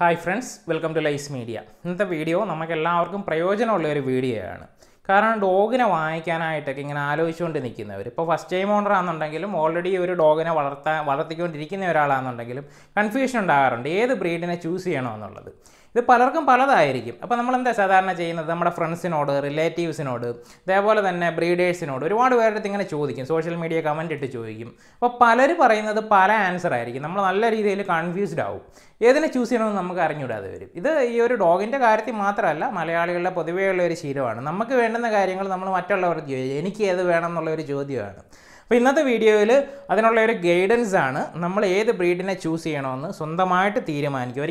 Hi friends, welcome to Lice Media. In this video, we will talk about a video. Because dog is a first time owner, already a dog is a confusion. Which breed to choose? This palarkum paladayirikkum. Appo nammal endha sadharana cheyyunnathu nammada friends inodu, relatives inodu, adepole thanne breeders inodu, oru perthu ingane chodikkum, social media comment ittu chodikkum. Appo palaru parayunnathu pala answer aayirikkum. Nammal nalla reethiyil confused aavum. Edine choose cheyanonu namukku arinjudade varum. Idu ee oru dog inte karyathil maatramalla malayaligalude podiveyulla oru sheelamanu. Namukku vendanna karyangal nammal mattullavarku choyikkum. Enikku edu venam ennulla oru chodyamanu. If you have a video, you can guidance. Choose breed. If you have a video, you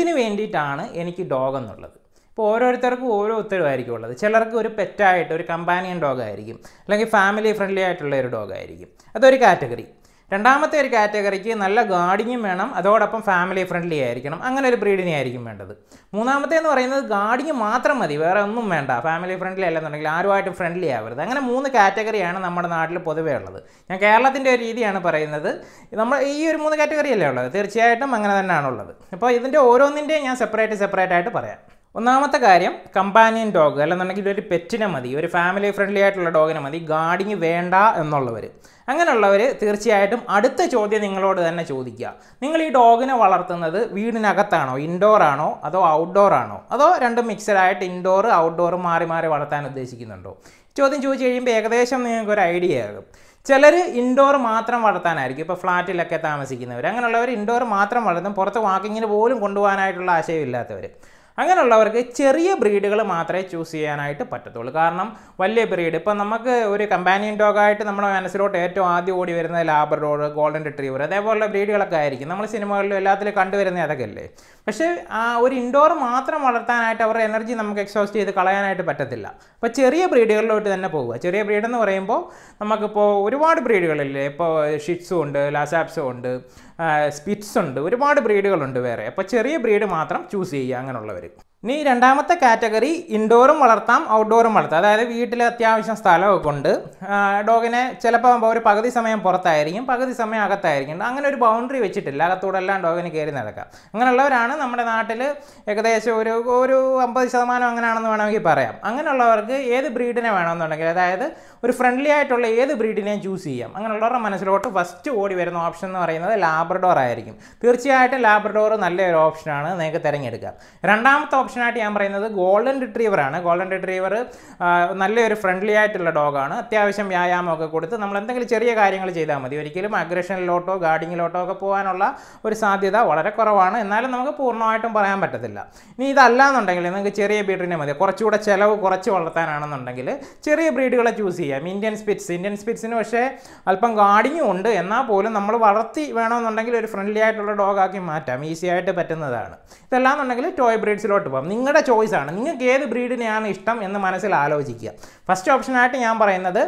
can choose the video. ഓരോരുത്തർക്കും ഓരോ ഉത്തരവായിരിക്കും ഉള്ളത്. ചിലർക്ക് ഒരു pet ആയിട്ട് ഒരു companion dog ആയിരിക്കും, അല്ലെങ്കിൽ family friendly ആയിട്ടുള്ള ഒരു ഡോഗ് ആയിരിക്കും. അതൊരു കാറ്റഗറി. രണ്ടാമത്തെ ഒരു കാറ്റഗറിക്ക് നല്ല ഗാർഡിങ്ങും വേണം, അതോടൊപ്പം ഫാമിലി ഫ്രണ്ട്ലി ആയിരിക്കണം. അങ്ങനെ ഒരു ബ്രീഡിനെ ആയിരിക്കും വേണ്ടത്. മൂന്നാമത്തെ എന്ന് പറയുന്നത് ഗാർഡിങ് മാത്രം മതി, വേറെ ഒന്നും വേണ്ട. ഫാമിലി ഫ്രണ്ട്ലി അല്ലെന്നുണ്ടെങ്കിൽ ആരുമായിട്ടും ഫ്രണ്ട്ലി ആവരുത്. അങ്ങനെ മൂന്ന് കാറ്റഗറിയാണ് നമ്മുടെ നാട്ടിൽ പൊതുവേ ഉള്ളത്. ഞാൻ കേരളത്തിൻ്റെ ഒരു രീതിയാണ് പറയുന്നത്. നമ്മൾ ഈ ഒരു മൂന്ന് കാറ്റഗറിയല്ലേ ഉള്ളത്, തീർച്ചയായിട്ടും അങ്ങനെ തന്നെയാണുള്ളത്. അപ്പോൾ ഇതിൻ്റെ ഓരോന്നിൻ്റെയും ഞാൻ സെപ്പറേറ്റ് ആയിട്ട് പറയാം. ഒന്നാമത്തെ കാര്യം കമ്പാനിയൻ ഡോഗ് അല്ലെന്നുണ്ടെങ്കിൽ ഒരു പെറ്റിനെ മതി, ഒരു ഫാമിലി ഫ്രണ്ട്ലി ആയിട്ടുള്ള ഡോഗിനെ മതി, ഗാർഡിങ് വേണ്ട എന്നുള്ളവർ. അങ്ങനെയുള്ളവർ തീർച്ചയായിട്ടും അടുത്ത ചോദ്യം നിങ്ങളോട് തന്നെ ചോദിക്കുക, നിങ്ങൾ ഈ ഡോഗിനെ വളർത്തുന്നത് വീടിനകത്താണോ, ഇൻഡോർ ആണോ, അതോ ഔട്ട്ഡോർ ആണോ, അതോ രണ്ടും മിക്സഡായിട്ട് ഇൻഡോർ ഔട്ട്ഡോറും മാറി മാറി വളർത്താൻ ഉദ്ദേശിക്കുന്നുണ്ടോ? ചോദ്യം ചോദിച്ചു കഴിയുമ്പോൾ ഏകദേശം നിങ്ങൾക്കൊരു ഐഡിയ ആകും. ചിലർ ഇൻഡോർ മാത്രം വളർത്താനായിരിക്കും, ഇപ്പോൾ ഫ്ലാറ്റിലൊക്കെ താമസിക്കുന്നവർ. അങ്ങനെയുള്ളവർ ഇൻഡോർ മാത്രം വളർത്തും, പുറത്ത് വാക്കിങ്ങിന് പോലും കൊണ്ടുപോകാനായിട്ടുള്ള ആശയമില്ലാത്തവർ. അങ്ങനെയുള്ളവർക്ക് ചെറിയ ബ്രീഡുകൾ മാത്രമേ ചൂസ് ചെയ്യാനായിട്ട് പറ്റത്തുള്ളൂ. കാരണം വലിയ ബ്രീഡ്, ഇപ്പം നമുക്ക് ഒരു കമ്പാനിയൻ ഡോഗായിട്ട് നമ്മുടെ മനസ്സിലോട്ട് ഏറ്റവും ആദ്യം ഓടി വരുന്നത് ലാബ്രഡോർ, ഗോൾഡൻ റിട്രീവർ, അതേപോലുള്ള ബ്രീഡുകളൊക്കെ ആയിരിക്കും. നമ്മൾ സിനിമകളിലും എല്ലാത്തിലും കണ്ടുവരുന്ന അതൊക്കെ അല്ലേ. പക്ഷേ ആ ഒരു ഇൻഡോർ മാത്രം വളർത്താനായിട്ട് അവരുടെ എനർജി നമുക്ക് എക്സോസ്റ്റ് ചെയ്ത് കളയാനായിട്ട് പറ്റത്തില്ല. അപ്പോൾ ചെറിയ ബ്രീഡുകളിലോട്ട് തന്നെ പോവുക. ചെറിയ ബ്രീഡെന്ന് പറയുമ്പോൾ നമുക്കിപ്പോൾ ഒരുപാട് ബ്രീഡുകളില്ലേ, ഇപ്പോൾ ഷിറ്റ്സും ഉണ്ട്, ലാസാപ്സും ഉണ്ട്, സ്പിറ്റ്സ് ഉണ്ട്, ഒരുപാട് ബ്രീഡുകളുണ്ട് വേറെ. അപ്പോൾ ചെറിയ ബ്രീഡ് മാത്രം ചൂസ് ചെയ്യുക അങ്ങനെയുള്ളവർ. ഇനി രണ്ടാമത്തെ കാറ്റഗറി ഇൻഡോറും വളർത്താം ഔട്ട്ഡോറും വളർത്താം. അതായത് വീട്ടിൽ അത്യാവശ്യം സ്ഥലമൊക്കെ ഉണ്ട്, ഡോഗിനെ ചിലപ്പോൾ ഒരു പകുതി സമയം പുറത്തായിരിക്കും, പകുതി സമയം അകത്തായിരിക്കും. അങ്ങനെ ഒരു ബൗണ്ടറി വെച്ചിട്ടില്ല, അകത്തൂടെ എല്ലാം ഡോഗിന് കയറി നടക്കാം. അങ്ങനെയുള്ളവരാണ് നമ്മുടെ നാട്ടിൽ ഏകദേശം ഒരു 50% അങ്ങനെയാണെന്ന് വേണമെങ്കിൽ പറയാം. അങ്ങനെയുള്ളവർക്ക് ഏത് ബ്രീഡിനെ വേണമെന്നുണ്ടെങ്കിൽ, അതായത് ഒരു ഫ്രണ്ട്ലി ആയിട്ടുള്ള ഏത് ബ്രീഡിനെയും ചൂസ് ചെയ്യാം. അങ്ങനെയുള്ളവരുടെ മനസ്സിലോട്ട് ഫസ്റ്റ് ഓടി വരുന്ന ഓപ്ഷൻ എന്ന് പറയുന്നത് ലാബ്രഡോർ ആയിരിക്കും. തീർച്ചയായിട്ടും ലാബ്രഡോർ നല്ലൊരു ഓപ്ഷനാണ്, നിങ്ങൾക്ക് തിരഞ്ഞെടുക്കാം. രണ്ടാമത്തെ ഓപ്ഷനായിട്ട് ഞാൻ പറയുന്നത് ഗോൾഡൻ റിട്രീവറാണ്. ഗോൾഡൻ റിട്രീവർ നല്ലൊരു ഫ്രണ്ട്ലി ആയിട്ടുള്ള ഡോഗാണ്. അത്യാവശ്യം വ്യായാമമൊക്കെ കൊടുത്ത് നമ്മൾ എന്തെങ്കിലും ചെറിയ കാര്യങ്ങൾ ചെയ്താൽ മതി. ഒരിക്കലും അഗ്രഷനിലോട്ടോ ഗാർഡിങ്ങിലോട്ടോ ഒക്കെ പോകാനുള്ള ഒരു സാധ്യത വളരെ കുറവാണ്. എന്നാലും നമുക്ക് പൂർണ്ണമായിട്ടും പറയാൻ പറ്റത്തില്ല. ഇനി ഇതല്ലാന്നുണ്ടെങ്കിൽ നിങ്ങൾക്ക് ചെറിയ ബ്രീഡിനെ മതി, കുറച്ചുകൂടെ ചിലവ് കുറച്ച് വളർത്താനാണെന്നുണ്ടെങ്കിൽ ചെറിയ ബ്രീഡുകളെ ചൂസ് ചെയ്യാം. ഇന്ത്യൻ സ്പിറ്റ്സിന് പക്ഷേ അല്പം ഗാർഡിങ്ങും ഉണ്ട്, എന്നാൽ പോലും നമ്മൾ വളർത്തി വേണമെന്നുണ്ടെങ്കിൽ ഒരു ഫ്രണ്ട്ലി ആയിട്ടുള്ള ഡോഗാക്കി മാറ്റാം, ഈസി ആയിട്ട് പറ്റുന്നതാണ്. ഇതല്ലാന്നുണ്ടെങ്കിൽ ടോയ് ബ്രീഡ്സിലോട്ട് പോകാം. നിങ്ങളുടെ ചോയ്സാണ്, നിങ്ങൾക്ക് ഏത് ബ്രീഡിനെയാണ് ഇഷ്ടം എന്ന് മനസ്സിൽ ആലോചിക്കുക. ഫസ്റ്റ് ഓപ്ഷനായിട്ട് ഞാൻ പറയുന്നത്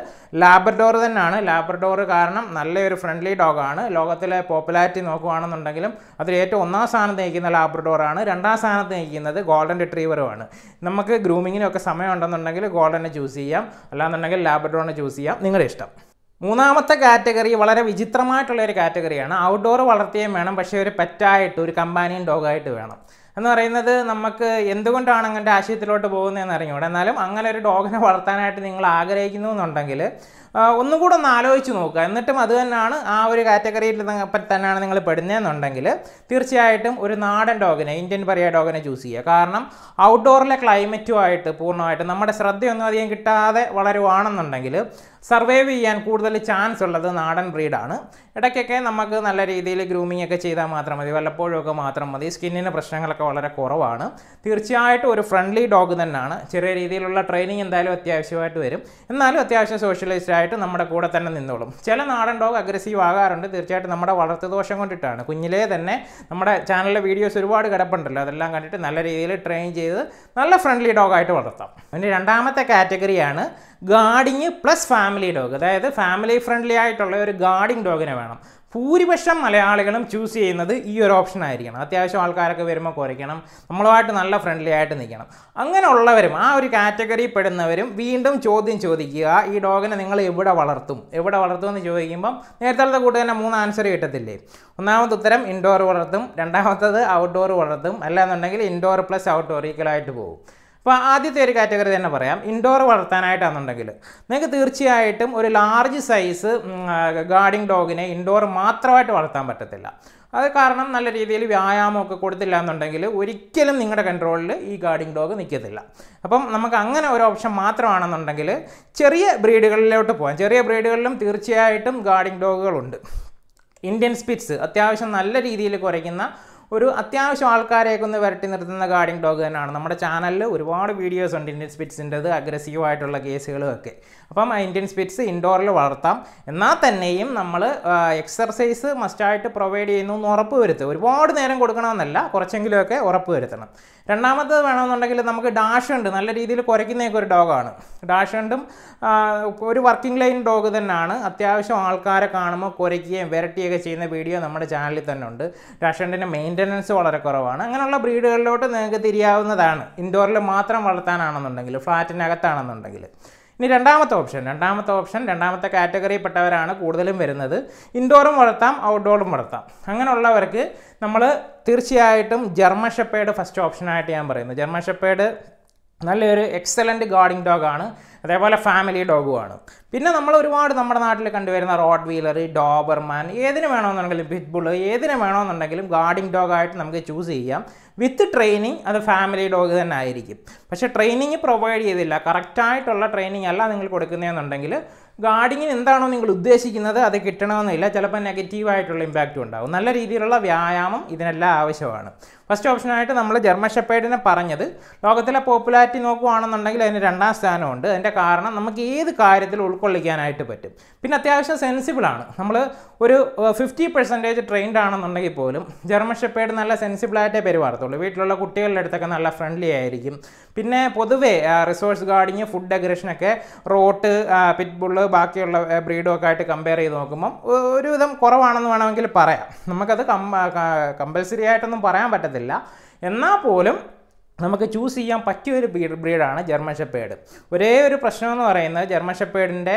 ലാബ്രഡോർ തന്നെയാണ്. ലാബ്രഡോർ കാരണം നല്ലൊരു ഫ്രണ്ട്ലി ഡോഗാണ്. ലോകത്തിലെ പോപ്പുലാരിറ്റി നോക്കുകയാണെന്നുണ്ടെങ്കിലും അതിൽ ഏറ്റവും ഒന്നാം സ്ഥാനത്ത് നയിക്കുന്ന ലാബ്രഡോറാണ്. രണ്ടാം സ്ഥാനത്ത് നയിക്കുന്നത് ഗോൾഡൻ റിട്രീവറുമാണ്. നമുക്ക് ഗ്രൂമിങ്ങിനൊക്കെ സമയം ഉണ്ടെന്നുണ്ടെങ്കിൽ ഗോൾഡനെ ചൂസ് ചെയ്യാം, അല്ലാന്നുണ്ടെങ്കിൽ ലാബ്രഡോറിനെ ചൂസ് ചെയ്യാം, നിങ്ങളുടെ ഇഷ്ടം. മൂന്നാമത്തെ കാറ്റഗറി വളരെ വിചിത്രമായിട്ടുള്ള ഒരു കാറ്റഗറിയാണ്. ഔട്ട്ഡോർ വളർത്തുകയും വേണം, പക്ഷേ ഒരു പെറ്റായിട്ട്, ഒരു കമ്പാനിയൻ ഡോഗായിട്ട് വേണം എന്ന് പറയുന്നത് നമുക്ക് എന്തുകൊണ്ടാണ് അങ്ങനത്തെ ആശയത്തിലോട്ട് പോകുന്നതെന്ന് അറിഞ്ഞൂടെ. എന്നാലും അങ്ങനെ ഒരു ഡോഗിനെ വളർത്താനായിട്ട് നിങ്ങൾ ആഗ്രഹിക്കുന്നു എന്നുണ്ടെങ്കിൽ ഒന്നും കൂടെ ഒന്ന് ആലോചിച്ച് നോക്കുക. എന്നിട്ടും അത് തന്നെയാണ് ആ ഒരു കാറ്റഗറിയിൽ തന്നെയാണ് നിങ്ങൾ പെടുന്നതെന്നുണ്ടെങ്കിൽ തീർച്ചയായിട്ടും ഒരു നാടൻ ഡോഗിനെ, ഇന്ത്യൻ പറിയ ഡോഗിനെ ചൂസ് ചെയ്യുക. കാരണം ഔട്ട്ഡോറിലെ ക്ലൈമറ്റുമായിട്ട് പൂർണ്ണമായിട്ട് നമ്മുടെ ശ്രദ്ധയൊന്നും അധികം കിട്ടാതെ വളരുവാണെന്നുണ്ടെങ്കിൽ സർവൈവ് ചെയ്യാൻ കൂടുതൽ ചാൻസ് ഉള്ളത് നാടൻ ബ്രീഡാണ്. ഇടയ്ക്കൊക്കെ നമുക്ക് നല്ല രീതിയിൽ ഗ്രൂമിംഗ് ഒക്കെ ചെയ്താൽ മാത്രം മതി, വല്ലപ്പോഴുമൊക്കെ മാത്രം മതി. സ്കിന്നിന് പ്രശ്നങ്ങളൊക്കെ വളരെ കുറവാണ്. തീർച്ചയായിട്ടും ഒരു ഫ്രണ്ട്ലി ഡോഗ് തന്നെയാണ്. ചെറിയ രീതിയിലുള്ള ട്രെയിനിങ് എന്തായാലും അത്യാവശ്യമായിട്ട് വരും, എന്നാലും അത്യാവശ്യം സോഷ്യലൈസ്ഡ് ആയിട്ട് നമ്മുടെ കൂടെ തന്നെ നിന്നോളും. ചില നാടൻ ഡോഗ് അഗ്രസീവ് ആകാറുണ്ട്, തീർച്ചയായിട്ടും നമ്മുടെ വളർത്തു ദോഷം കൊണ്ടിട്ടാണ്. കുഞ്ഞിലേ തന്നെ നമ്മുടെ ചാനലിലെ വീഡിയോസ് ഒരുപാട് കിടപ്പുണ്ടല്ലോ, അതെല്ലാം കണ്ടിട്ട് നല്ല രീതിയിൽ ട്രെയിൻ ചെയ്ത് നല്ല ഫ്രണ്ട്ലി ഡോഗായിട്ട് വളർത്താം. അതിൻ്റെ രണ്ടാമത്തെ കാറ്റഗറിയാണ് ഗാർഡിങ് പ്ലസ് ഫാമിലി ഡോഗ്. അതായത് ഫാമിലി ഫ്രണ്ട്ലി ആയിട്ടുള്ള ഒരു ഗാർഡിങ് ഡോഗിനെ വേണം. ഭൂരിപക്ഷം മലയാളികളും ചൂസ് ചെയ്യുന്നത് ഈ ഒരു ഓപ്ഷൻ ആയിരിക്കണം. അത്യാവശ്യം ആൾക്കാരൊക്കെ വരുമ്പോൾ കുറയ്ക്കണം, നമ്മളുമായിട്ട് നല്ല ഫ്രണ്ട്ലി ആയിട്ട് നിൽക്കണം. അങ്ങനെയുള്ളവരും ആ ഒരു കാറ്റഗറിയിൽ പെടുന്നവരും വീണ്ടും ചോദ്യം ചോദിക്കുക, ഈ ഡോഗിനെ നിങ്ങൾ എവിടെ വളർത്തും എന്ന് ചോദിക്കുമ്പം നേരത്തെ കൂട്ട് തന്നെ മൂന്ന് ആൻസർ കിട്ടത്തില്ലേ? ഒന്നാമത്തെ ഉത്തരം ഇൻഡോർ വളർത്തും, രണ്ടാമത്തേത് ഔട്ട്ഡോർ വളർത്തും, അല്ലാന്നുണ്ടെങ്കിൽ ഇൻഡോർ പ്ലസ് ഔട്ട്ഡോർ ഈക്വലായിട്ട് പോകും. അപ്പോൾ ആദ്യത്തെ ഒരു കാറ്റഗറി തന്നെ പറയാം, ഇൻഡോർ വളർത്താനായിട്ടാണെന്നുണ്ടെങ്കിൽ നിങ്ങൾക്ക് തീർച്ചയായിട്ടും ഒരു ലാർജ് സൈസ് ഗാർഡിങ് ഡോഗിനെ ഇൻഡോർ മാത്രമായിട്ട് വളർത്താൻ പറ്റത്തില്ല. അത് കാരണം നല്ല രീതിയിൽ വ്യായാമമൊക്കെ കൊടുത്തില്ല എന്നുണ്ടെങ്കിൽ ഒരിക്കലും നിങ്ങളുടെ കൺട്രോളിൽ ഈ ഗാർഡിങ് ഡോഗ് നിൽക്കത്തില്ല. അപ്പം നമുക്ക് അങ്ങനെ ഒരു ഓപ്ഷൻ മാത്രമാണെന്നുണ്ടെങ്കിൽ ചെറിയ ബ്രീഡുകളിലോട്ട് പോകാം. ചെറിയ ബ്രീഡുകളിലും തീർച്ചയായിട്ടും ഗാർഡിങ് ഡോഗുകളുണ്ട്. ഇന്ത്യൻ സ്പിറ്റ്സ് അത്യാവശ്യം നല്ല രീതിയിൽ കുറയ്ക്കുന്ന ഒരു അത്യാവശ്യം ആൾക്കാരെയൊക്കെ ഒന്ന് വരട്ടി നിർത്തുന്ന ഗാർഡിങ് ഡോഗ് തന്നെയാണ്. നമ്മുടെ ചാനലിൽ ഒരുപാട് വീഡിയോസ് ഉണ്ട് ഇന്ത്യൻ സ്പിറ്റ്സിൻ്റെത്, അഗ്രസീവായിട്ടുള്ള കേസുകളും ഒക്കെ. അപ്പം ഇന്ത്യൻ സ്പിറ്റ്സ് ഇൻഡോറിൽ വളർത്താം. എന്നാൽ തന്നെയും നമ്മൾ എക്സർസൈസ് മസ്റ്റായിട്ട് പ്രൊവൈഡ് ചെയ്യുന്നു എന്ന് ഉറപ്പ് വരുത്തുക. ഒരുപാട് നേരം കൊടുക്കണമെന്നല്ല, കുറച്ചെങ്കിലുമൊക്കെ ഉറപ്പ് വരുത്തണം. രണ്ടാമത്തത് വേണമെന്നുണ്ടെങ്കിൽ നമുക്ക് ഡാഷുണ്ട്, നല്ല രീതിയിൽ കുറയ്ക്കുന്നതൊക്കെ ഒരു ഡോഗാണ്. ഡാഷുണ്ടും ഒരു വർക്കിംഗ് ലൈൻ ഡോഗ് തന്നെയാണ്. അത്യാവശ്യം ആൾക്കാരെ കാണുമ്പോൾ കുറയ്ക്കുകയും വിരട്ടിയൊക്കെ ചെയ്യുന്ന വീഡിയോ നമ്മുടെ ചാനലിൽ തന്നെ ഉണ്ട്. ഡാഷുണ്ടിൻ്റെ മെയിൻ്റനൻസ് വളരെ കുറവാണ്. അങ്ങനെയുള്ള ബ്രീഡുകളിലോട്ട് നിങ്ങൾക്ക് തിരിയാവുന്നതാണ്, ഇൻഡോറിൽ മാത്രം വളർത്താനാണെന്നുണ്ടെങ്കിൽ, ഫ്ലാറ്റിനകത്താണെന്നുണ്ടെങ്കിൽ. ഇനി രണ്ടാമത്തെ ഓപ്ഷൻ രണ്ടാമത്തെ കാറ്റഗറിയിൽപ്പെട്ടവരാണ് കൂടുതലും വരുന്നത്. ഇൻഡോറും വളർത്താം, ഔട്ട്ഡോറും വളർത്താം. അങ്ങനെയുള്ളവർക്ക് നമ്മൾ തീർച്ചയായിട്ടും ജർമ്മൻ ഷെപ്പേർഡ് ഫസ്റ്റ് ഓപ്ഷനായിട്ട് ഞാൻ പറയുന്നു. ജർമ്മൻ ഷെപ്പേർഡ് നല്ലൊരു എക്സലൻറ്റ് ഗാർഡിങ് ഡോഗാണ്, അതേപോലെ ഫാമിലി ഡോഗുമാണ്. പിന്നെ നമ്മൾ ഒരുപാട് നമ്മുടെ നാട്ടിൽ കണ്ടുവരുന്ന റോട്ട്വീലർ, ഡോബർമാൻ, ഏതിന് വേണമെന്നുണ്ടെങ്കിലും പിറ്റ്ബുൾ, ഏതിന് വേണമെന്നുണ്ടെങ്കിലും ഗാർഡിങ് ഡോഗായിട്ട് നമുക്ക് ചൂസ് ചെയ്യാം. വിത്ത് ട്രെയിനിങ് അത് ഫാമിലി ഡോഗ് തന്നെ ആയിരിക്കും. പക്ഷേ ട്രെയിനിങ് പ്രൊവൈഡ് ചെയ്തില്ല, കറക്റ്റായിട്ടുള്ള ട്രെയിനിങ് അല്ല നിങ്ങൾ കൊടുക്കുന്നതെന്നുണ്ടെങ്കിൽ ഗാർഡിങ്ങിന് എന്താണോ നിങ്ങൾ ഉദ്ദേശിക്കുന്നത് അത് കിട്ടണമെന്നില്ല. ചിലപ്പോൾ നെഗറ്റീവായിട്ടുള്ള ഇമ്പാക്റ്റും ഉണ്ടാകും. നല്ല രീതിയിലുള്ള വ്യായാമം ഇതിനെല്ലാം ആവശ്യമാണ്. ഫസ്റ്റ് ഓപ്ഷനായിട്ട് നമ്മൾ ജർമ്മൻ ഷെപ്പേർഡിനെ പറഞ്ഞത്. ലോകത്തിലെ പോപ്പുലാരിറ്റി നോക്കുകയാണെന്നുണ്ടെങ്കിൽ അതിന് രണ്ടാം സ്ഥാനമുണ്ട്. അതിൻ്റെ കാരണം നമുക്ക് ഏത് കാര്യത്തിൽ ഉൾക്കൊള്ളിക്കാനായിട്ട് പറ്റും. പിന്നെ അത്യാവശ്യം സെൻസിബിളാണ്. നമ്മൾ ഒരു 50% ട്രെയിൻഡ് ആണെന്നുണ്ടെങ്കിൽ പോലും ജർമ്മൻ ഷെപ്പേർഡ് നല്ല സെൻസിബിളായിട്ടേ പെരുമാറത്തുള്ളൂ. വീട്ടിലുള്ള കുട്ടികളുടെ അടുത്തൊക്കെ നല്ല ഫ്രണ്ട്ലി ആയിരിക്കും. പിന്നെ പൊതുവേ റിസോഴ്സ് ഗാർഡിങ്, ഫുഡ് അഗ്രഷനൊക്കെ റോട്ട്, പിറ്റ്ബുൾ, ബാക്കിയുള്ള ബ്രീഡൊക്കെ ആയിട്ട് കമ്പയർ ചെയ്ത് നോക്കുമ്പം ഒരുവിധം കുറവാണെന്ന് വേണമെങ്കിൽ പറയാം. നമുക്കത് കമ്പൽസറി ആയിട്ടൊന്നും പറയാൻ പറ്റത്തില്ല. എന്നാൽ പോലും നമുക്ക് ചൂസ് ചെയ്യാൻ പറ്റിയൊരു ബ്രീഡാണ് ജർമ്മൻ ഷെപ്പേർഡ്. ഒരേ ഒരു പ്രശ്നമെന്ന് പറയുന്നത് ജർമ്മൻ ഷെപ്പേർഡിൻ്റെ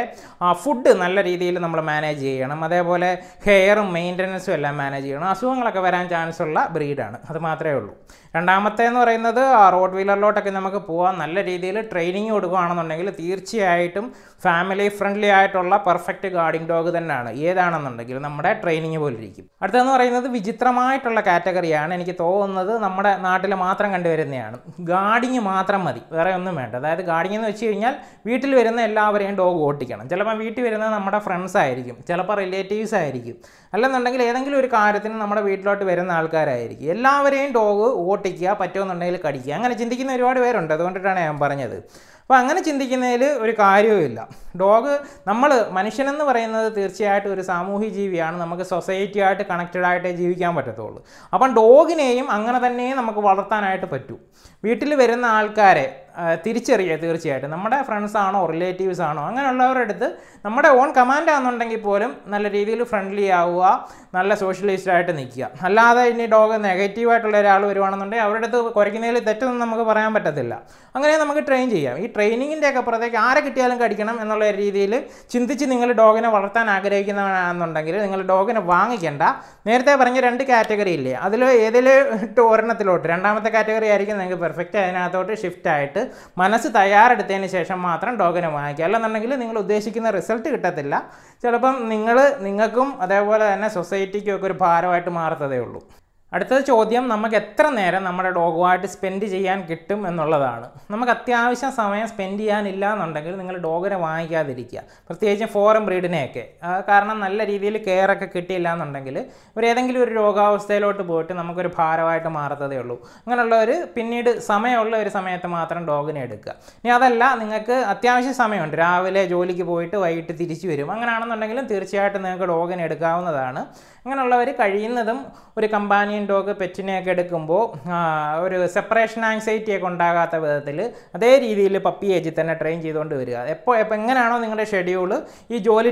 ഫുഡ് നല്ല രീതിയിൽ നമ്മൾ മാനേജ് ചെയ്യണം, അതേപോലെ ഹെയറും മെയിൻ്റനൻസും എല്ലാം മാനേജ് ചെയ്യണം. അസുഖങ്ങളൊക്കെ വരാൻ ചാൻസ് ഉള്ള ബ്രീഡാണ്, അത് മാത്രമേ ഉള്ളൂ. രണ്ടാമത്തേന്ന് പറയുന്നത് റോഡ് വീലറിലോട്ടൊക്കെ നമുക്ക് പോകാൻ നല്ല രീതിയിൽ ട്രെയിനിങ് കൊടുക്കുകയാണെന്നുണ്ടെങ്കിൽ തീർച്ചയായിട്ടും ഫാമിലി ഫ്രണ്ട്ലി ആയിട്ടുള്ള പെർഫെക്റ്റ് ഗാർഡിങ് ഡോഗ് തന്നെയാണ്, ഏതാണെന്നുണ്ടെങ്കിലും നമ്മുടെ ട്രെയിനിങ് പോലിരിക്കും. അടുത്തതെന്ന് പറയുന്നത് വിചിത്രമായിട്ടുള്ള കാറ്റഗറിയാണ്. എനിക്ക് തോന്നുന്നത് നമ്മുടെ നാട്ടിൽ മാത്രം കണ്ടുവരുന്നതാണ്. ഗാർഡിങ് മാത്രം മതി, വേറെ ഒന്നും വേണ്ട. അതായത് ഗാർഡിങ് എന്ന് വെച്ച് കഴിഞ്ഞാൽ വീട്ടിൽ വരുന്ന എല്ലാവരെയും ഡോഗ് ഓട്ടിക്കണം. ചിലപ്പോൾ വീട്ടിൽ വരുന്നത് നമ്മുടെ ഫ്രണ്ട്സ് ആയിരിക്കും, ചിലപ്പോൾ റിലേറ്റീവ്സ് ആയിരിക്കും, അല്ലെന്നുണ്ടെങ്കിൽ ഏതെങ്കിലും ഒരു കാര്യത്തിന് നമ്മുടെ വീട്ടിലോട്ട് വരുന്ന ആൾക്കാരായിരിക്കും. എല്ലാവരെയും ഡോഗ് ഓട്ടിക്കുക, പറ്റുമെന്നുണ്ടെങ്കിൽ കടിക്കുക, അങ്ങനെ ചിന്തിക്കുന്ന ഒരുപാട് പേരുണ്ട്. അതുകൊണ്ടിട്ടാണ് ഞാൻ പറഞ്ഞത്. അപ്പോൾ അങ്ങനെ ചിന്തിക്കുന്നതിൽ ഒരു കാര്യവുമില്ല. ഡോഗ് നമ്മൾ മനുഷ്യനെന്ന് പറയുന്നത് തീർച്ചയായിട്ടും ഒരു സാമൂഹിക ജീവിയാണ്. നമുക്ക് സൊസൈറ്റിയായിട്ട് കണക്റ്റഡായിട്ടേ ജീവിക്കാൻ പറ്റത്തുള്ളൂ. അപ്പം ഡോഗിനെയും അങ്ങനെ തന്നെ നമുക്ക് വളർത്താനായിട്ട് പറ്റൂ. വീട്ടിൽ വരുന്ന ആൾക്കാരെ തിരിച്ചറിയുക. തീർച്ചയായിട്ടും നമ്മുടെ ഫ്രണ്ട്സ് ആണോ റിലേറ്റീവ്സ് ആണോ അങ്ങനെയുള്ളവരുടെ അടുത്ത് നമ്മുടെ ഓൺ കമാൻഡ് ആണെന്നുണ്ടെങ്കിൽ പോലും നല്ല രീതിയിൽ ഫ്രണ്ട്ലി ആവുക, നല്ല സോഷ്യലൈസ്ഡായിട്ട് നിൽക്കുക. അല്ലാതെ ഇനി ഡോഗ് നെഗറ്റീവായിട്ടുള്ള ഒരാൾ വരുവാണെന്നുണ്ടെങ്കിൽ അവരുടെ അടുത്ത് കുറയ്ക്കുന്നതിൽ തെറ്റൊന്നും നമുക്ക് പറയാൻ പറ്റത്തില്ല. അങ്ങനെ നമുക്ക് ട്രെയിൻ ചെയ്യാം. ഈ ട്രെയിനിങ്ങിൻ്റെയൊക്കെ പുറത്തേക്ക് ആരെ കിട്ടിയാലും കടിക്കണം എന്നുള്ള രീതിയിൽ ചിന്തിച്ച് നിങ്ങൾ ഡോഗിനെ വളർത്താൻ ആഗ്രഹിക്കുന്നവരാണെന്നുണ്ടെങ്കിൽ നിങ്ങൾ ഡോഗിനെ വാങ്ങിക്കേണ്ട. നേരത്തെ പറഞ്ഞ രണ്ട് കാറ്റഗറി ഇല്ലേ, അതിൽ ഏതിലോട്ട് ഒരെണ്ണത്തിലോട്ട് രണ്ടാമത്തെ കാറ്റഗറി ആയിരിക്കും നിങ്ങൾക്ക് പെർഫെക്റ്റ്. അതിനകത്തോട്ട് ഷിഫ്റ്റ് ആയിട്ട് മനസ്സ് തയ്യാറെടുത്തതിന് ശേഷം മാത്രം ഡോഗിനെ വാങ്ങിക്കുക. അല്ലെന്നുണ്ടെങ്കിൽ നിങ്ങൾ ഉദ്ദേശിക്കുന്ന റിസൾട്ട് കിട്ടത്തില്ല. ചിലപ്പം നിങ്ങൾക്കും അതേപോലെ തന്നെ സൊസൈറ്റിക്കും ഒക്കെ ഒരു ഭാരമായിട്ട് മാറത്തതേ ഉള്ളൂ. അടുത്ത ചോദ്യം, നമുക്ക് എത്ര നേരം നമ്മുടെ ഡോഗുമായിട്ട് സ്പെൻഡ് ചെയ്യാൻ കിട്ടും എന്നുള്ളതാണ്. നമുക്ക് അത്യാവശ്യം സമയം സ്പെൻഡ് ചെയ്യാനില്ല എന്നുണ്ടെങ്കിൽ നിങ്ങൾ ഡോഗിനെ വാങ്ങിക്കാതിരിക്കുക, പ്രത്യേകിച്ചും ഫോറൻ ബ്രീഡിനെയൊക്കെ. കാരണം നല്ല രീതിയിൽ കെയറൊക്കെ കിട്ടിയില്ല എന്നുണ്ടെങ്കിൽ ഏതെങ്കിലും ഒരു രോഗാവസ്ഥയിലോട്ട് പോയിട്ട് നമുക്കൊരു ഭാരമായിട്ട് മാറത്തതേ ഉള്ളൂ. അങ്ങനെയുള്ളവർ പിന്നീട് സമയമുള്ള ഒരു സമയത്ത് മാത്രം ഡോഗിനെ എടുക്കുക. ഇനി അതല്ല, നിങ്ങൾക്ക് അത്യാവശ്യം സമയമുണ്ട്, രാവിലെ ജോലിക്ക് പോയിട്ട് വൈകിട്ട് തിരിച്ചു വരും, അങ്ങനെയാണെന്നുണ്ടെങ്കിലും തീർച്ചയായിട്ടും നിങ്ങൾക്ക് ഡോഗിനെ എടുക്കാവുന്നതാണ്. അങ്ങനെയുള്ളവർ കഴിയുന്നതും ഒരു കമ്പാനിയൻ ഡോഗ് പെറ്റിനെയൊക്കെ എടുക്കുമ്പോൾ ഒരു സെപ്പറേഷൻ ആങ്സൈറ്റിയൊക്കെ ഉണ്ടാകാത്ത വിധത്തിൽ അതേ രീതിയിൽ പപ്പി ഏജിൽ തന്നെ ട്രെയിൻ ചെയ്തുകൊണ്ട് വരിക. എപ്പോൾ എങ്ങനെയാണോ നിങ്ങളുടെ ഷെഡ്യൂൾ, ഈ ജോലി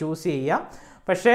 ചൂസ് ചെയ്യാം. പക്ഷേ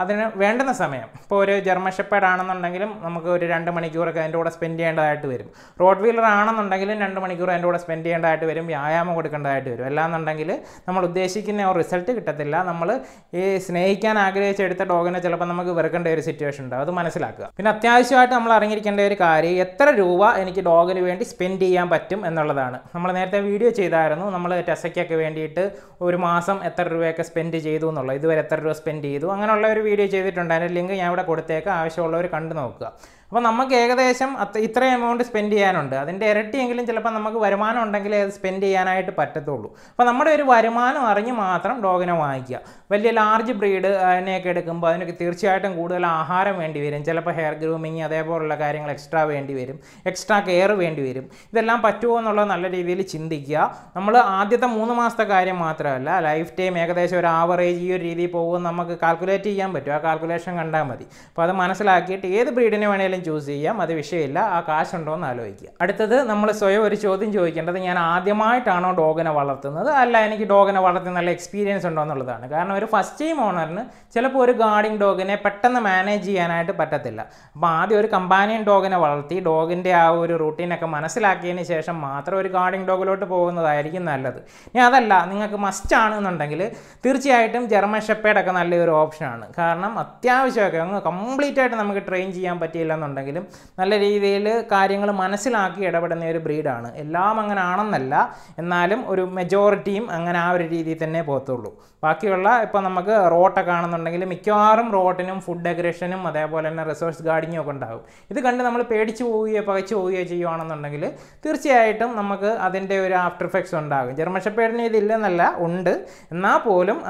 അതിന് വേണ്ടുന്ന സമയം, ഇപ്പോൾ ഒരു ജർമ്മൻ ഷെപ്പേർഡ് ആണെന്നുണ്ടെങ്കിലും നമുക്ക് ഒരു 2 മണിക്കൂറൊക്കെ അതിൻ്റെ കൂടെ സ്പെൻഡ് ചെയ്യേണ്ടതായിട്ട് വരും. റോട്ട്വീലർ ആണെന്നുണ്ടെങ്കിലും 2 മണിക്കൂർ അതിൻ്റെ കൂടെ സ്പെൻഡ് ചെയ്യേണ്ടതായിട്ട് വരും, വ്യായാമം കൊടുക്കേണ്ടതായിട്ട് വരും. അല്ലാന്നുണ്ടെങ്കിൽ നമ്മൾ ഉദ്ദേശിക്കുന്ന ഒരു റിസൾട്ട് കിട്ടത്തില്ല. നമ്മൾ ഈ സ്നേഹിക്കാൻ ആഗ്രഹിച്ചെടുത്ത ഡോഗിനെ ചിലപ്പോൾ നമുക്ക് വെറുക്കേണ്ട ഒരു സിറ്റുവേഷൻ ഉണ്ടാവും, അത് മനസ്സിലാക്കുക. പിന്നെ അത്യാവശ്യമായിട്ട് നമ്മൾ അറിഞ്ഞിരിക്കേണ്ട ഒരു കാര്യം എത്ര രൂപ എനിക്ക് ഡോഗിന് വേണ്ടി സ്പെൻഡ് ചെയ്യാൻ പറ്റും എന്നുള്ളതാണ്. നമ്മൾ നേരത്തെ വീഡിയോ ചെയ്തായിരുന്നു, നമ്മൾ ടെസയ്ക്കൊക്കെ വേണ്ടിയിട്ട് ഒരു മാസം എത്ര രൂപയൊക്കെ സ്പെൻഡ് ചെയ്തു എന്നുള്ളത്, ഇതുവരെ എത്ര രൂപ ചെയ്തു, അങ്ങനെയുള്ള ഒരു വീഡിയോ ചെയ്തിട്ടുണ്ട്. അതിൻ്റെ ലിങ്ക് ഞാൻ ഇവിടെ കൊടുത്തേക്കാം, ആവശ്യമുള്ളവർ കണ്ടു നോക്കുക. അപ്പോൾ നമുക്ക് ഏകദേശം ഇത്രയും എമൗണ്ട് സ്പെൻഡ് ചെയ്യാനുണ്ട്, അതിൻ്റെ ഇരട്ടിയെങ്കിലും ചിലപ്പോൾ നമുക്ക് വരുമാനം ഉണ്ടെങ്കിലേ അത് സ്പെൻഡ് ചെയ്യാനായിട്ട് പറ്റത്തുള്ളൂ. അപ്പോൾ നമ്മുടെ ഒരു വരുമാനം അറിഞ്ഞ് മാത്രം ഡോഗിനെ വാങ്ങിക്കുക. വലിയ ലാർജ് ബ്രീഡ് അതിനെയൊക്കെ എടുക്കുമ്പോൾ അതിനൊക്കെ തീർച്ചയായിട്ടും കൂടുതൽ ആഹാരം വേണ്ടി വരും, ചിലപ്പോൾ ഹെയർ ഗ്രൂമിങ് അതേപോലുള്ള കാര്യങ്ങൾ എക്സ്ട്രാ വേണ്ടി വരും, എക്സ്ട്രാ കെയർ വേണ്ടി വരും. ഇതെല്ലാം പറ്റുമോ എന്നുള്ളത് നല്ല രീതിയിൽ ചിന്തിക്കുക. നമ്മൾ ആദ്യത്തെ 3 മാസത്തെ കാര്യം മാത്രമല്ല, ലൈഫ് ടൈം ഏകദേശം ഒരു ആവറേജ് ഈ ഒരു രീതിയിൽ പോകുമെന്ന് നമുക്ക് കാൽക്കുലേറ്റ് ചെയ്യാൻ പറ്റും. ആ കാൽക്കുലേഷൻ കണ്ടാൽ മതി. അപ്പോൾ അത് മനസ്സിലാക്കിയിട്ട് ഏത് ബ്രീഡിന് വേണമെങ്കിലും ചൂസ് ചെയ്യാം, അത് വിഷയമില്ല. ആ കാശുണ്ടോ എന്ന് ആലോചിക്കുക. അടുത്തത് നമ്മൾ സ്വയം ഒരു ചോദ്യം ചോദിക്കേണ്ടത്, ഞാൻ ആദ്യമായിട്ടാണോ ഡോഗിനെ വളർത്തുന്നത്, അല്ല എനിക്ക് ഡോഗിനെ വളർത്തുന്ന നല്ല എക്സ്പീരിയൻസ് ഉണ്ടോ എന്നുള്ളതാണ്. കാരണം ഒരു ഫസ്റ്റ് ടൈം ഓണറിന് ചിലപ്പോൾ ഒരു ഗാർഡിങ് ഡോഗിനെ പെട്ടെന്ന് മാനേജ് ചെയ്യാനായിട്ട് പറ്റത്തില്ല. അപ്പോൾ ആദ്യം ഒരു കമ്പാനിയൻ ഡോഗിനെ വളർത്തി ഡോഗിൻ്റെ ആ ഒരു റൂട്ടീനൊക്കെ മനസ്സിലാക്കിയതിന് ശേഷം മാത്രം ഒരു ഗാർഡിങ് ഡോഗിലോട്ട് പോകുന്നതായിരിക്കും നല്ലത്. ഇനി അതല്ല നിങ്ങൾക്ക് മസ്റ്റ് ആണെന്നുണ്ടെങ്കിൽ തീർച്ചയായിട്ടും ജർമ്മൻ ഷെപ്പേർഡൊക്കെ നല്ലൊരു ഓപ്ഷനാണ്. കാരണം അത്യാവശ്യമൊക്കെ അങ്ങ് കംപ്ലീറ്റ് ആയിട്ട് നമുക്ക് ട്രെയിൻ ചെയ്യാൻ പറ്റിയില്ല ണ്ടെങ്കിലും നല്ല രീതിയിൽ കാര്യങ്ങൾ മനസ്സിലാക്കി ഇടപെടുന്ന ഒരു ബ്രീഡാണ്. എല്ലാം അങ്ങനെ ആണെന്നല്ല, എന്നാലും ഒരു മെജോറിറ്റിയും അങ്ങനെ ആ ഒരു രീതിയിൽ തന്നെ പോകത്തുള്ളൂ. ബാക്കിയുള്ള ഇപ്പോൾ നമുക്ക് റോട്ടൊക്കെ ആണെന്നുണ്ടെങ്കിൽ മിക്കവാറും റോട്ടിനും ഫുഡ് അഗ്രഷനും അതേപോലെ തന്നെ റിസോഴ്സ് ഗാർഡിങ്ങും ഒക്കെ ഉണ്ടാകും. ഇത് കണ്ട് നമ്മൾ പേടിച്ചു പോവുകയോ പകച്ചു പോവുകയോ ചെയ്യുകയാണെന്നുണ്ടെങ്കിൽ തീർച്ചയായിട്ടും നമുക്ക് അതിൻ്റെ ഒരു ആഫ്റ്റർ എഫക്ട്സ് ഉണ്ടാകും. ജർമ്മൻ ഷെപ്പേർഡിന് ഇതില്ലെന്നല്ല, ഉണ്ട്, എന്നാൽ പോലും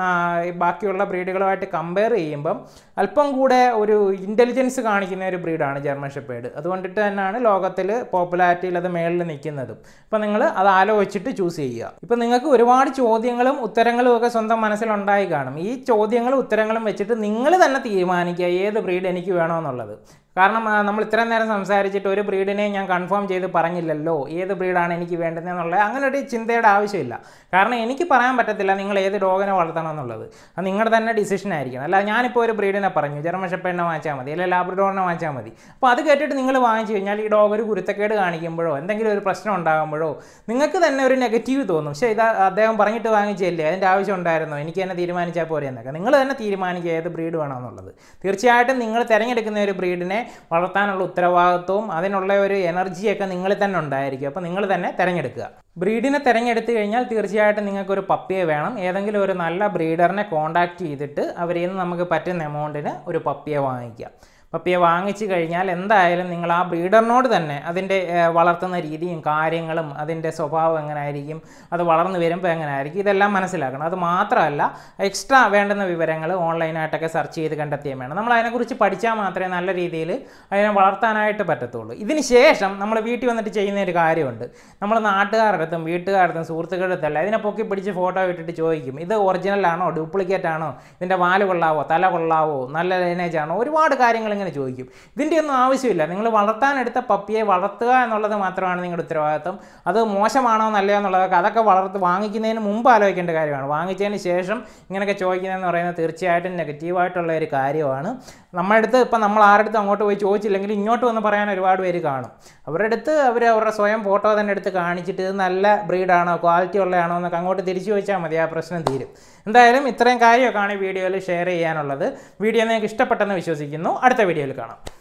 ബാക്കിയുള്ള ബ്രീഡുകളുമായിട്ട് കമ്പയർ ചെയ്യുമ്പം അല്പം കൂടെ ഒരു ഇൻ്റലിജൻസ് കാണിക്കുന്ന ഒരു ബ്രീഡാണ് ജർമ്മൻ ഷെപ്പേർഡ്. അതുകൊണ്ടിട്ട് തന്നെയാണ് ലോകത്തിൽ പോപ്പുലാരിറ്റിയിൽ അത് മേളിൽ നിൽക്കുന്നതും. അപ്പോൾ നിങ്ങൾ അത് ആലോചിച്ചിട്ട് ചൂസ് ചെയ്യുക. ഇപ്പോൾ നിങ്ങൾക്ക് ഒരുപാട് ചോദ്യങ്ങളും ഉത്തരങ്ങളും ഒക്കെ സ്വന്തം മനസ്സിലുണ്ടായി കാണും. ഈ ചോദ്യങ്ങളും ഉത്തരങ്ങളും വെച്ചിട്ട് നിങ്ങൾ തന്നെ തീരുമാനിക്കുക ഏത് ബ്രീഡ് എനിക്ക് വേണമെന്നുള്ളത്. കാരണം നമ്മൾ ഇത്രയും നേരം സംസാരിച്ചിട്ട് ഒരു ബ്രീഡിനെ ഞാൻ കൺഫേം ചെയ്ത് പറഞ്ഞില്ലല്ലോ ഏത് ബ്രീഡാണ് എനിക്ക് വേണ്ടതെന്നുള്ള അങ്ങനെ ഒരു ചിന്തയുടെ ആവശ്യമില്ല. കാരണം എനിക്ക് പറയാൻ പറ്റത്തില്ല നിങ്ങൾ ഏത് ഡോഗിനെ വളർത്തണം എന്നുള്ളത്, അത് നിങ്ങളുടെ തന്നെ ഡിസിഷൻ ആയിരിക്കണം. അല്ല ഞാനിപ്പോൾ ഒരു ബ്രീഡിനെ പറഞ്ഞു, ജർമ്മൻ ഷെപ്പേർഡിനെ വാങ്ങിച്ചാൽ മതി അല്ലെങ്കിൽ ലാബ്രഡോറിനെ വാങ്ങിച്ചാൽ മതി. അപ്പോൾ അത് കേട്ടിട്ട് നിങ്ങൾ വാങ്ങിച്ചു കഴിഞ്ഞാൽ ഈ ഡോഗ് ഒരു കുരുത്തക്കേട് കാണിക്കുമ്പോഴോ എന്തെങ്കിലും ഒരു പ്രശ്നം ഉണ്ടാകുമ്പോഴോ നിങ്ങൾക്ക് തന്നെ ഒരു നെഗറ്റീവ് തോന്നും. പക്ഷേ ഇത് അദ്ദേഹം പറഞ്ഞിട്ട് വാങ്ങിച്ചില്ലേ, അതിൻ്റെ ആവശ്യം ഉണ്ടായിരുന്നോ, എനിക്ക് തന്നെ തീരുമാനിച്ചാൽ പോരെ എന്നൊക്കെ. നിങ്ങൾ തന്നെ തീരുമാനിക്കുക ഏത് ബ്രീഡ് വേണമെന്നുള്ളത്. തീർച്ചയായിട്ടും നിങ്ങൾ തിരഞ്ഞെടുക്കുന്ന ഒരു ബ്രീഡിനെ വളർത്താനുള്ള ഉത്തരവാദിത്വവും അതിനുള്ള ഒരു എനർജിയൊക്കെ നിങ്ങളിൽ തന്നെ ഉണ്ടായിരിക്കും. അപ്പോൾ നിങ്ങൾ തന്നെ തിരഞ്ഞെടുക്കുക. ബ്രീഡിനെ തിരഞ്ഞെടുത്തു കഴിഞ്ഞാൽ തീർച്ചയായിട്ടും നിങ്ങൾക്കൊരു പപ്പിയെ വേണം. ഏതെങ്കിലും ഒരു നല്ല ബ്രീഡറിനെ കോൺടാക്റ്റ് ചെയ്തിട്ട് അവരിൽ നിന്ന് നമുക്ക് പറ്റുന്ന എമൗണ്ടിന് ഒരു പപ്പിയെ വാങ്ങിക്കുക. പപ്പിയെ വാങ്ങിച്ചു കഴിഞ്ഞാൽ എന്തായാലും നിങ്ങൾ ആ ബ്രീഡറിനോട് തന്നെ അതിൻ്റെ വളർത്തുന്ന രീതിയും കാര്യങ്ങളും അതിൻ്റെ സ്വഭാവം എങ്ങനെയായിരിക്കും, അത് വളർന്നു വരുമ്പോൾ എങ്ങനെയായിരിക്കും, ഇതെല്ലാം മനസ്സിലാക്കണം. അത് മാത്രമല്ല എക്സ്ട്രാ വേണ്ടുന്ന വിവരങ്ങൾ ഓൺലൈനായിട്ടൊക്കെ സെർച്ച് ചെയ്ത് കണ്ടെത്തിയാൽ വേണം. നമ്മൾ അതിനെക്കുറിച്ച് പഠിച്ചാൽ മാത്രമേ നല്ല രീതിയിൽ അതിനെ വളർത്താനായിട്ട് പറ്റത്തുള്ളൂ. ഇതിന് ശേഷം നമ്മൾ വീട്ടിൽ വന്നിട്ട് ചെയ്യുന്ന ഒരു കാര്യമുണ്ട്. നമ്മൾ നാട്ടുകാരടുത്തും വീട്ടുകാരടുത്തും സുഹൃത്തുക്കളുടെ അടുത്തല്ല ഇതിനെ പൊക്കി പിടിച്ച് ഫോട്ടോ ഇട്ടിട്ട് ചോദിക്കും, ഇത് ഒറിജിനലാണോ ഡ്യൂപ്ലിക്കേറ്റ് ആണോ, ഇതിൻ്റെ വാല് കൊള്ളാവോ, തല കൊള്ളാവോ, നല്ല ലൈനേജ് ആണോ, ഒരുപാട് കാര്യങ്ങൾ അങ്ങനെ ചോദിക്കും. ഇതിൻ്റെയൊന്നും ആവശ്യമില്ല. നിങ്ങൾ വളർത്താനെടുത്ത പപ്പിയെ വളർത്തുക എന്നുള്ളത് മാത്രമാണ് നിങ്ങളുടെ ഉത്തരവാദിത്തം. അത് മോശമാണോ നല്ലതോ എന്നുള്ളതൊക്കെ അതൊക്കെ വാങ്ങിക്കുന്നതിന് മുമ്പ് ആലോചിക്കേണ്ട കാര്യമാണ്. വാങ്ങിച്ചതിന് ശേഷം ഇങ്ങനെയൊക്കെ ചോദിക്കുന്നതെന്ന് പറയുന്നത് തീർച്ചയായിട്ടും നെഗറ്റീവായിട്ടുള്ള ഒരു കാര്യമാണ്. നമ്മുടെ അടുത്ത് ഇപ്പം നമ്മൾ ആരടുത്ത് അങ്ങോട്ട് പോയി ചോദിച്ചില്ലെങ്കിൽ ഇങ്ങോട്ട് വന്ന് പറയാൻ ഒരുപാട് പേര് കാണും. അവരുടെ അടുത്ത് അവരുടെ സ്വയം ഫോട്ടോ തന്നെ എടുത്ത് കാണിച്ചിട്ട് ഇത് നല്ല ബ്രീഡാണോ ക്വാളിറ്റി ഉള്ളതാണോ എന്നൊക്കെ അങ്ങോട്ട് തിരിച്ചു ചോദിച്ചാൽ മതി, ആ പ്രശ്നം തീരും. എന്തായാലും ഇത്രയും കാര്യമൊക്കെയാണ് ഈ വീഡിയോയിൽ ഷെയർ ചെയ്യാനുള്ളത്. വീഡിയോ നിങ്ങൾക്ക് ഇഷ്ടപ്പെട്ടെന്ന് വിശ്വസിക്കുന്നു. അടുത്ത വീഡിയോയിൽ കാണാം.